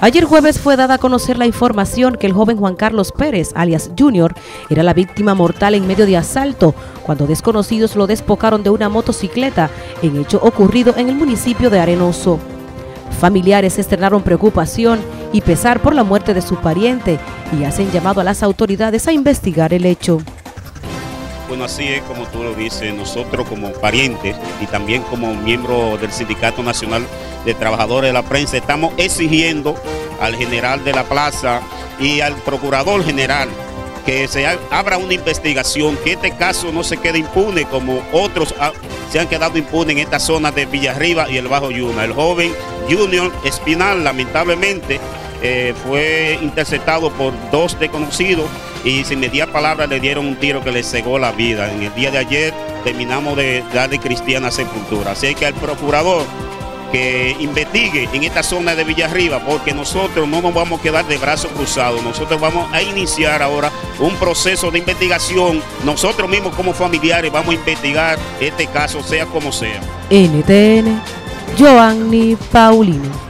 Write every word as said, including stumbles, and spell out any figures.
Ayer jueves fue dada a conocer la información que el joven Juan Carlos Pérez, alias Junior, era la víctima mortal en medio de asalto cuando desconocidos lo despojaron de una motocicleta, en hecho ocurrido en el municipio de Arenoso. Familiares externaron preocupación y pesar por la muerte de su pariente y hacen llamado a las autoridades a investigar el hecho. Bueno, así es como tú lo dices, nosotros como parientes y también como miembros del Sindicato Nacional de Trabajadores de la Prensa estamos exigiendo al general de la plaza y al procurador general que se abra una investigación, que este caso no se quede impune como otros se han quedado impunes en esta zona de Villarriba y el Bajo Yuna. El joven Junior Espinal lamentablemente eh, fue interceptado por dos desconocidos y sin mediar palabra le dieron un tiro que le cegó la vida. En el día de ayer terminamos de darle cristiana sepultura. Así que al procurador que investigue en esta zona de Villarriba, porque nosotros no nos vamos a quedar de brazos cruzados. Nosotros vamos a iniciar ahora un proceso de investigación. Nosotros mismos como familiares vamos a investigar este caso, sea como sea. N T N, Joanny Paulino.